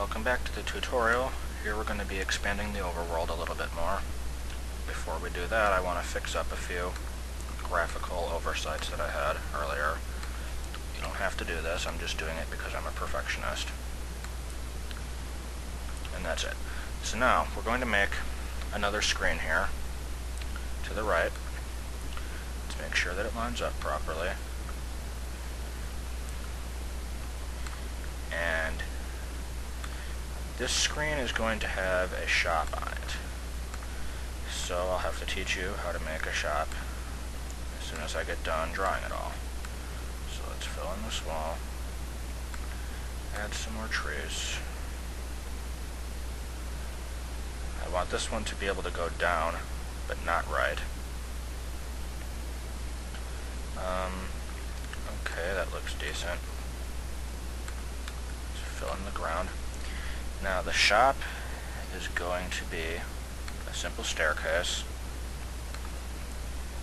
Welcome back to the tutorial. Here we're going to be expanding the overworld a little bit more. Before we do that, I want to fix up a few graphical oversights that I had earlier. You don't have to do this, I'm just doing it because I'm a perfectionist. And that's it. So now, we're going to make another screen here to the right. Let's make sure that it lines up properly. And this screen is going to have a shop on it. So I'll have to teach you how to make a shop as soon as I get done drawing it all. So let's fill in this wall, add some more trees. I want this one to be able to go down, but not right. Okay, that looks decent. Let's fill in the ground. Now the shop is going to be a simple staircase,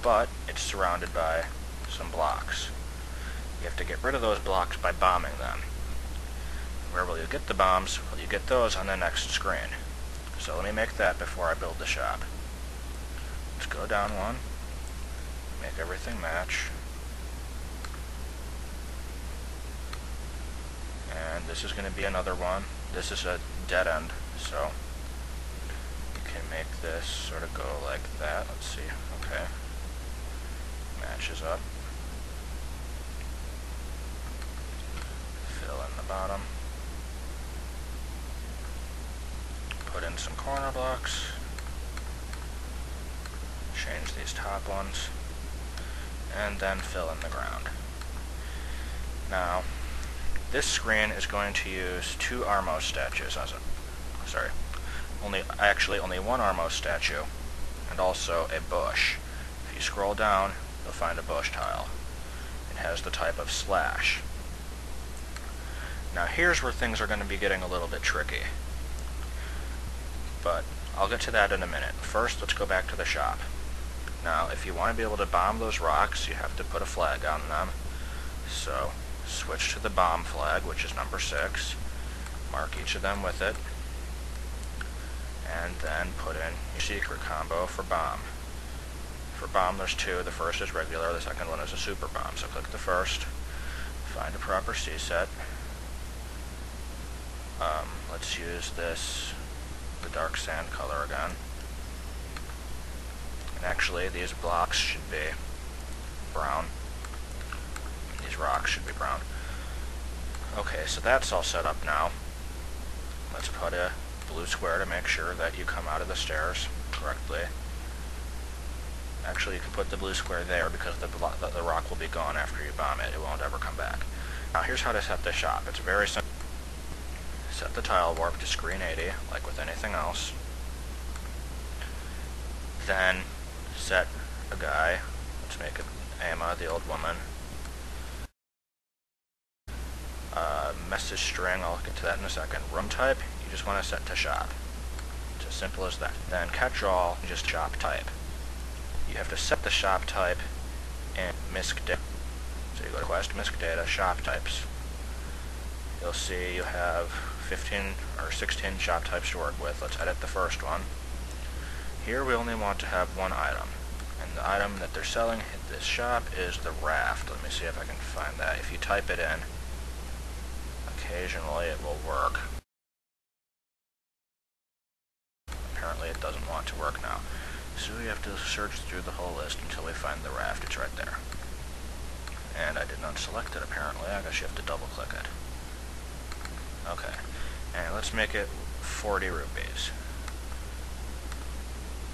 but it's surrounded by some blocks. You have to get rid of those blocks by bombing them. Where will you get the bombs? Well, you get those on the next screen. So let me make that before I build the shop. Let's go down one, make everything match. And this is going to be another one. This is a dead end, so you can make this sort of go like that. Let's see, okay. Matches up. Fill in the bottom. Put in some corner blocks. Change these top ones. And then fill in the ground. Now, this screen is going to use two Armos statues as a... Sorry. Actually, only one Armos statue, and also a bush. If you scroll down, you'll find a bush tile. It has the type of slash. Now here's where things are going to be getting a little bit tricky. But I'll get to that in a minute. First, let's go back to the shop. Now, if you want to be able to bomb those rocks, you have to put a flag on them. So switch to the bomb flag, which is number 6. Mark each of them with it. And then put in your secret combo for bomb. For bomb, there's two. The first is regular, the second one is a super bomb. So click the first. Find a proper C set. Let's use this, the dark sand color again. And actually, these blocks should be brown. These rocks should be brown. Okay, so that's all set up now. Let's put a blue square to make sure that you come out of the stairs correctly. Actually, you can put the blue square there because the rock will be gone after you bomb it. It won't ever come back. Now, here's how to set the shop. It's very simple. Set the tile warp to screen 80, like with anything else. Then set a guy. Let's make it Emma, the old woman. Message string, I'll get to that in a second. Room type, you just want to set to shop. It's as simple as that. Then catch all, just shop type. You have to set the shop type in misc data. So you go to quest, misc data, shop types. You'll see you have 15 or 16 shop types to work with. Let's edit the first one. Here we only want to have one item. And the item that they're selling at this shop is the raft. Let me see if I can find that. If you type it in, occasionally it will work. Apparently it doesn't want to work now. So we have to search through the whole list until we find the raft. It's right there. And I did not select it apparently. I guess you have to double click it. Okay. And let's make it 40 rupees.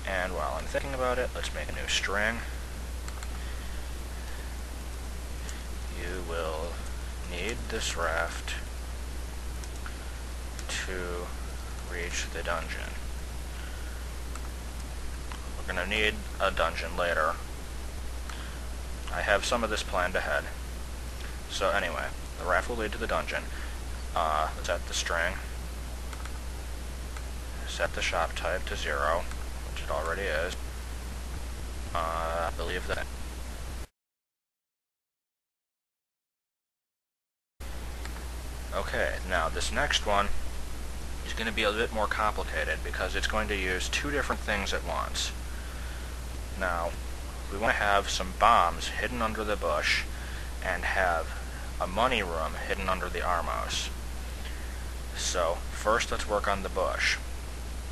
And while I'm thinking about it, let's make a new string. You will need this raft to reach the dungeon. We're going to need a dungeon later. I have some of this planned ahead. So anyway, the raft will lead to the dungeon. Set the string. Set the shop type to 0, which it already is. I believe that. Okay, now this next one is going to be a bit more complicated because it's going to use two different things at once. Now, we want to have some bombs hidden under the bush and have a money room hidden under the Armos. So, first let's work on the bush.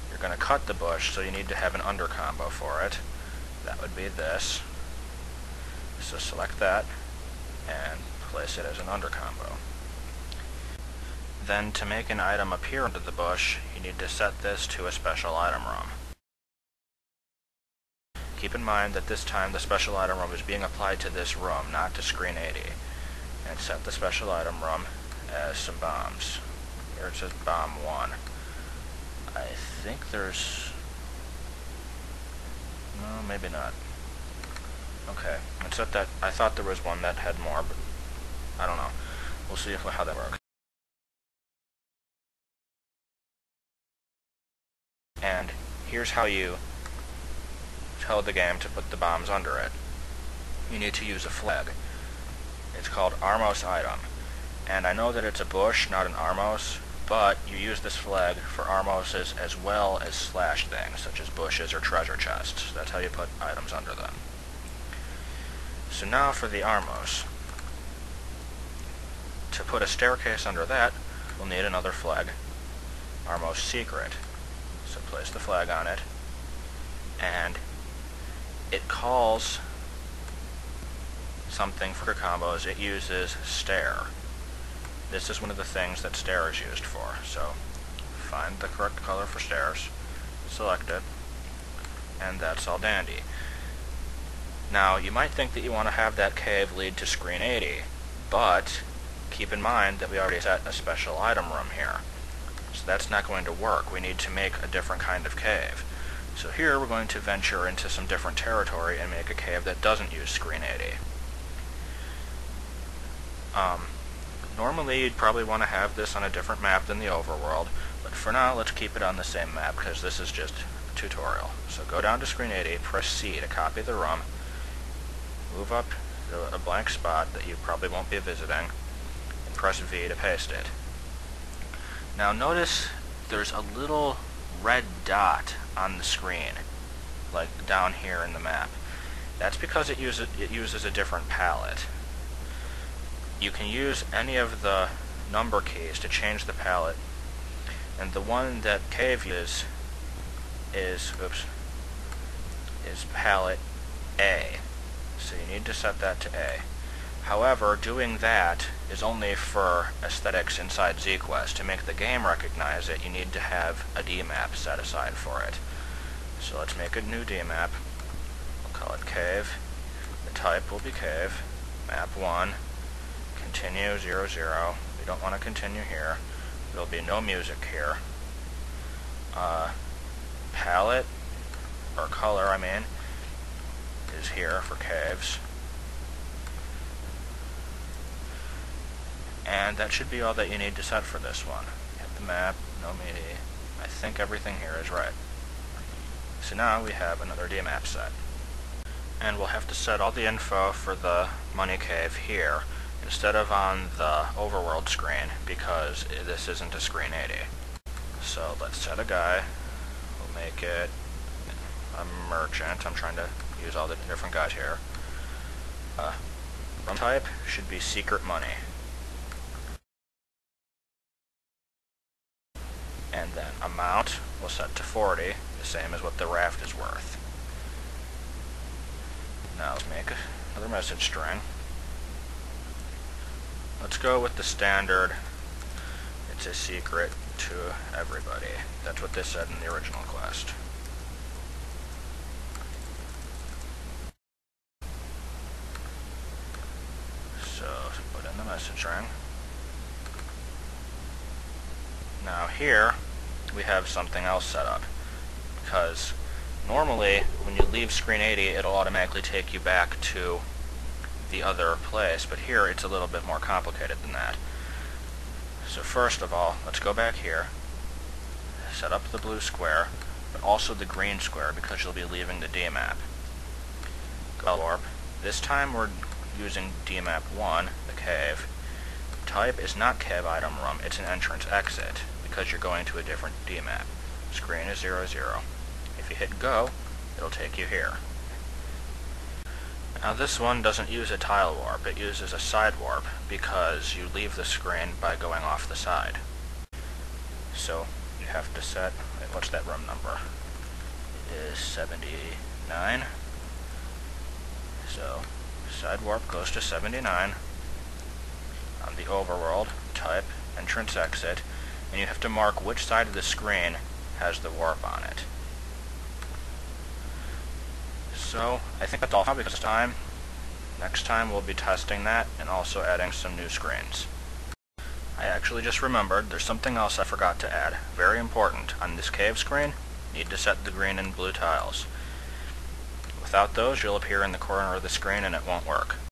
You're going to cut the bush, so you need to have an under combo for it. That would be this. So select that and place it as an under combo. Then to make an item appear under the bush, you need to set this to a special item room. Keep in mind that this time the special item room is being applied to this room, not to screen 80. And set the special item room as some bombs. Here it says bomb 1. I think there's... no, maybe not. Okay, except that I thought there was one that had more, but I don't know. We'll see how that works. And here's how you tell the game to put the bombs under it. You need to use a flag. It's called Armos item. And I know that it's a bush, not an Armos, but you use this flag for Armoses as well as slash things, such as bushes or treasure chests. That's how you put items under them. So now for the Armos. To put a staircase under that, we'll need another flag, Armos secret. So place the flag on it, and it calls something for combos. It uses stair. This is one of the things that stair is used for. So find the correct color for stairs, select it, and that's all dandy. Now, you might think that you want to have that cave lead to screen 80, but keep in mind that we already set a special item room here. So that's not going to work. We need to make a different kind of cave. So here we're going to venture into some different territory and make a cave that doesn't use screen 80. Normally you'd probably want to have this on a different map than the overworld, but for now let's keep it on the same map because this is just a tutorial. So go down to screen 80, press C to copy the room, move up to a blank spot that you probably won't be visiting, and press V to paste it. Now notice there's a little red dot on the screen, like down here in the map. That's because it uses a different palette. You can use any of the number keys to change the palette, and the one that Cave uses is palette A. So you need to set that to A. However, doing that is only for aesthetics inside ZQuest. To make the game recognize it, you need to have a Dmap set aside for it. So let's make a new Dmap. We'll call it Cave. The type will be Cave. Map 1. Continue 00. We don't want to continue here. There'll be no music here. Palette, or color, I mean, is here for caves. And that should be all that you need to set for this one. Hit the map, no media. I think everything here is right. So now we have another Dmap set. And we'll have to set all the info for the money cave here instead of on the overworld screen because this isn't a screen 80. So let's set a guy. We'll make it a merchant. I'm trying to use all the different guys here. Room type should be secret money. And then amount we'll set to 40, the same as what the raft is worth. Now let's make another message string. Let's go with the standard, it's a secret to everybody. That's what they said in the original quest. So put in the message ring. Now here we have something else set up, because normally when you leave screen 80 it'll automatically take you back to the other place, but here it's a little bit more complicated than that. So first of all, let's go back here, set up the blue square, but also the green square because you'll be leaving the Dmap. Go warp. This time we're using Dmap 1, the cave. Type is not cave item room, it's an entrance exit. We because you're going to a different DMAP. Screen is 00. If you hit go, it'll take you here. Now this one doesn't use a tile warp, it uses a side warp because you leave the screen by going off the side. So you have to set, what's that room number? It is 79. So side warp goes to 79. On the overworld, type entrance exit, and you have to mark which side of the screen has the warp on it. So I think that's all for now because it's time. Next time we'll be testing that and also adding some new screens. I actually just remembered there's something else I forgot to add, very important. On this cave screen, you need to set the green and blue tiles. Without those, you'll appear in the corner of the screen and it won't work.